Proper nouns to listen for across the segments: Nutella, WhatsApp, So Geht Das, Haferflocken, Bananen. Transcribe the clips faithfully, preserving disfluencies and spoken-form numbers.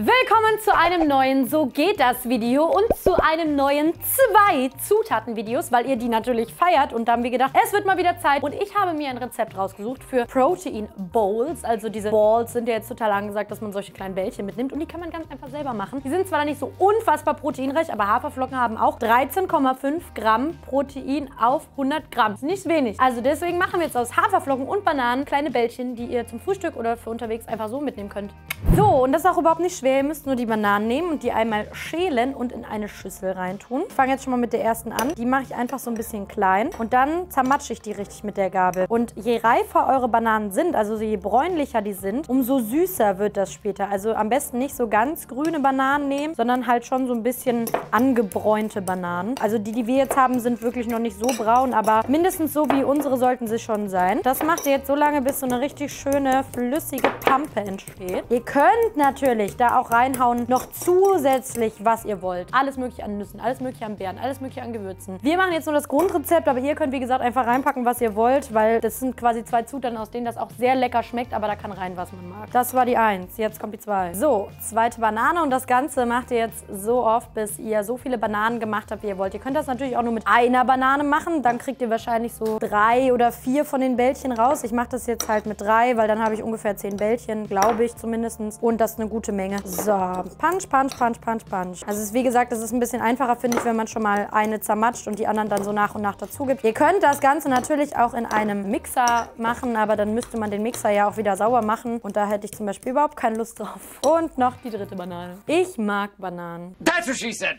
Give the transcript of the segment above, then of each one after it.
Willkommen zu einem neuen So geht das Video und zu einem neuen zwei Zutaten Videos, weil ihr die natürlich feiert und da haben wir gedacht, es wird mal wieder Zeit und ich habe mir ein Rezept rausgesucht für Protein Bowls, also diese Balls sind ja jetzt total angesagt, dass man solche kleinen Bällchen mitnimmt und die kann man ganz einfach selber machen. Die sind zwar nicht so unfassbar proteinreich, aber Haferflocken haben auch dreizehn Komma fünf Gramm Protein auf hundert Gramm. Ist nicht wenig. Also deswegen machen wir jetzt aus Haferflocken und Bananen kleine Bällchen, die ihr zum Frühstück oder für unterwegs einfach so mitnehmen könnt. So, und das ist auch überhaupt nicht schwer. Ihr müsst nur die Bananen nehmen und die einmal schälen und in eine Schüssel reintun. Ich fange jetzt schon mal mit der ersten an. Die mache ich einfach so ein bisschen klein und dann zermatsche ich die richtig mit der Gabel. Und je reifer eure Bananen sind, also je bräunlicher die sind, umso süßer wird das später. Also am besten nicht so ganz grüne Bananen nehmen, sondern halt schon so ein bisschen angebräunte Bananen. Also die, die wir jetzt haben, sind wirklich noch nicht so braun, aber mindestens so wie unsere sollten sie schon sein. Das macht ihr jetzt so lange, bis so eine richtig schöne, flüssige Pampe entsteht. Ihr könnt natürlich da auch auch reinhauen, noch zusätzlich, was ihr wollt. Alles mögliche an Nüssen, alles mögliche an Beeren, alles mögliche an Gewürzen. Wir machen jetzt nur das Grundrezept, aber ihr könnt, wie gesagt, einfach reinpacken, was ihr wollt, weil das sind quasi zwei Zutaten, aus denen das auch sehr lecker schmeckt, aber da kann rein, was man mag. Das war die eins, jetzt kommt die zwei. So, zweite Banane und das Ganze macht ihr jetzt so oft, bis ihr so viele Bananen gemacht habt, wie ihr wollt. Ihr könnt das natürlich auch nur mit einer Banane machen, dann kriegt ihr wahrscheinlich so drei oder vier von den Bällchen raus. Ich mache das jetzt halt mit drei, weil dann habe ich ungefähr zehn Bällchen, glaube ich zumindest. Und das ist eine gute Menge. So, Punch, Punch, Punch, Punch, Punch. Also es ist, wie gesagt, es ist ein bisschen einfacher, finde ich, wenn man schon mal eine zermatscht und die anderen dann so nach und nach dazu gibt. Ihr könnt das Ganze natürlich auch in einem Mixer machen, aber dann müsste man den Mixer ja auch wieder sauber machen. Und da hätte ich zum Beispiel überhaupt keine Lust drauf. Und noch die dritte Banane. Ich mag Bananen. That's what she said.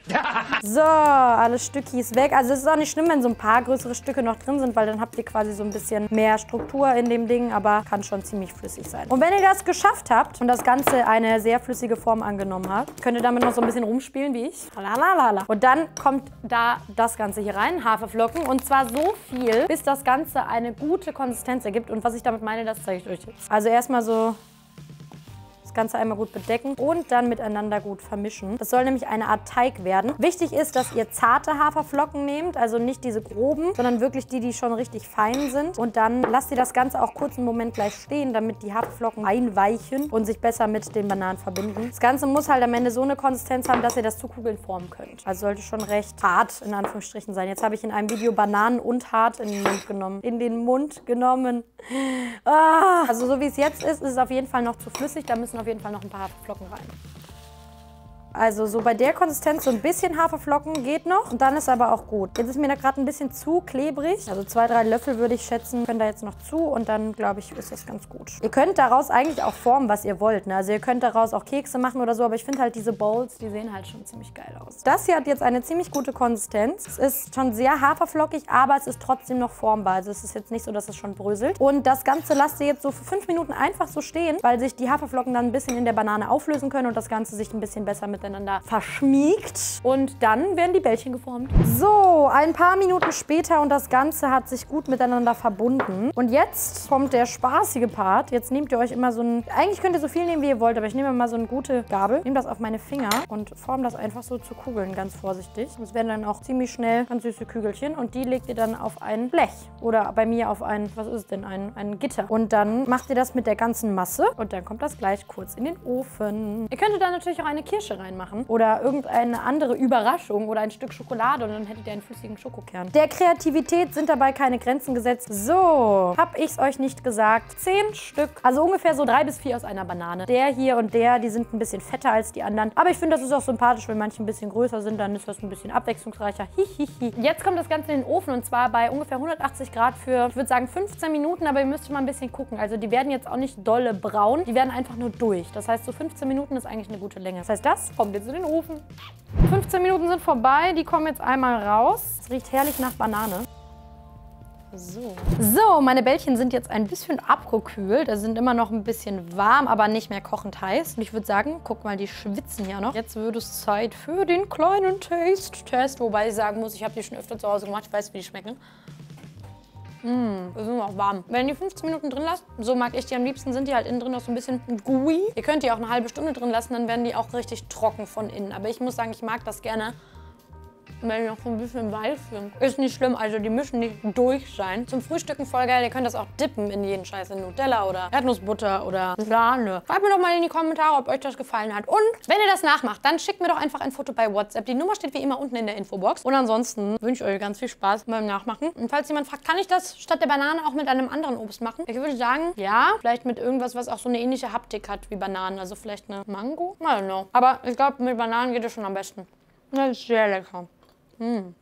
So, alle Stückis weg. Also es ist auch nicht schlimm, wenn so ein paar größere Stücke noch drin sind, weil dann habt ihr quasi so ein bisschen mehr Struktur in dem Ding, aber kann schon ziemlich flüssig sein. Und wenn ihr das geschafft habt und das Ganze eine sehr flüssige Form angenommen hat. Könnt ihr damit noch so ein bisschen rumspielen wie ich. Lalalala. Und dann kommt da das Ganze hier rein, Haferflocken. Und zwar so viel, bis das Ganze eine gute Konsistenz ergibt. Und was ich damit meine, das zeige ich euch jetzt. Also erstmal so das Ganze einmal gut bedecken und dann miteinander gut vermischen. Das soll nämlich eine Art Teig werden. Wichtig ist, dass ihr zarte Haferflocken nehmt, also nicht diese groben, sondern wirklich die, die schon richtig fein sind. Und dann lasst ihr das Ganze auch kurz einen Moment gleich stehen, damit die Haferflocken einweichen und sich besser mit den Bananen verbinden. Das Ganze muss halt am Ende so eine Konsistenz haben, dass ihr das zu Kugeln formen könnt. Also sollte schon recht hart in Anführungsstrichen sein. Jetzt habe ich in einem Video Bananen und hart in den Mund genommen. In den Mund genommen. Ah. Also so wie es jetzt ist, ist es auf jeden Fall noch zu flüssig. Da müssen auf jeden Fall noch ein paar Haferflocken rein. Also so bei der Konsistenz so ein bisschen Haferflocken geht noch und dann ist aber auch gut. Jetzt ist mir da gerade ein bisschen zu klebrig. Also zwei, drei Löffel würde ich schätzen, können da jetzt noch zu und dann, glaube ich, ist das ganz gut. Ihr könnt daraus eigentlich auch formen, was ihr wollt. Ne? Also ihr könnt daraus auch Kekse machen oder so, aber ich finde halt diese Bowls, die sehen halt schon ziemlich geil aus. Das hier hat jetzt eine ziemlich gute Konsistenz. Es ist schon sehr haferflockig, aber es ist trotzdem noch formbar. Also es ist jetzt nicht so, dass es schon bröselt. Und das Ganze lasst ihr jetzt so für fünf Minuten einfach so stehen, weil sich die Haferflocken dann ein bisschen in der Banane auflösen können und das Ganze sich ein bisschen besser mit miteinander verschmiegt und dann werden die Bällchen geformt. So, ein paar Minuten später und das Ganze hat sich gut miteinander verbunden. Und jetzt kommt der spaßige Part. Jetzt nehmt ihr euch immer so ein... Eigentlich könnt ihr so viel nehmen, wie ihr wollt, aber ich nehme immer so eine gute Gabel, nehme das auf meine Finger und forme das einfach so zu Kugeln, ganz vorsichtig. Es werden dann auch ziemlich schnell ganz süße Kügelchen und die legt ihr dann auf ein Blech oder bei mir auf ein, was ist es denn, ein, ein Gitter. Und dann macht ihr das mit der ganzen Masse und dann kommt das gleich kurz in den Ofen. Ihr könntet dann natürlich auch eine Kirsche rein machen oder irgendeine andere Überraschung oder ein Stück Schokolade und dann hättet ihr einen flüssigen Schokokern. Der Kreativität sind dabei keine Grenzen gesetzt. So, hab ich's euch nicht gesagt. Zehn Stück, also ungefähr so drei bis vier aus einer Banane. Der hier und der, die sind ein bisschen fetter als die anderen. Aber ich finde, das ist auch sympathisch, wenn manche ein bisschen größer sind, dann ist das ein bisschen abwechslungsreicher. Hihihi. Jetzt kommt das Ganze in den Ofen und zwar bei ungefähr hundertachtzig Grad für, ich würde sagen, fünfzehn Minuten, aber ihr müsst mal ein bisschen gucken. Also die werden jetzt auch nicht dolle braun, die werden einfach nur durch. Das heißt, so fünfzehn Minuten ist eigentlich eine gute Länge. Das heißt, das kommt jetzt in den Ofen. fünfzehn Minuten sind vorbei, die kommen jetzt einmal raus. Es riecht herrlich nach Banane. So. So, meine Bällchen sind jetzt ein bisschen abgekühlt. Also sind immer noch ein bisschen warm, aber nicht mehr kochend heiß. Und ich würde sagen, guck mal, die schwitzen ja noch. Jetzt wird es Zeit für den kleinen Taste-Test. Wobei ich sagen muss, ich habe die schon öfter zu Hause gemacht. Ich weiß, wie die schmecken. Mmh, die sind auch warm. Wenn ihr die fünfzehn Minuten drin lasst, so mag ich die am liebsten, sind die halt innen drin noch so ein bisschen gooey. Ihr könnt die auch eine halbe Stunde drin lassen, dann werden die auch richtig trocken von innen. Aber ich muss sagen, ich mag das gerne weil die noch so ein bisschen weich sind. Ist nicht schlimm, also die müssen nicht durch sein. Zum Frühstücken voll geil, ihr könnt das auch dippen in jeden Scheiß, in Nutella oder Erdnussbutter oder Sahne. Schreibt mir doch mal in die Kommentare, ob euch das gefallen hat. Und wenn ihr das nachmacht, dann schickt mir doch einfach ein Foto bei WhatsApp. Die Nummer steht wie immer unten in der Infobox. Und ansonsten wünsche ich euch ganz viel Spaß beim Nachmachen. Und falls jemand fragt, kann ich das statt der Banane auch mit einem anderen Obst machen? Ich würde sagen, ja, vielleicht mit irgendwas, was auch so eine ähnliche Haptik hat wie Bananen. Also vielleicht eine Mango? I don't know. Aber ich glaube, mit Bananen geht es schon am besten. Das ist sehr lecker. Mm.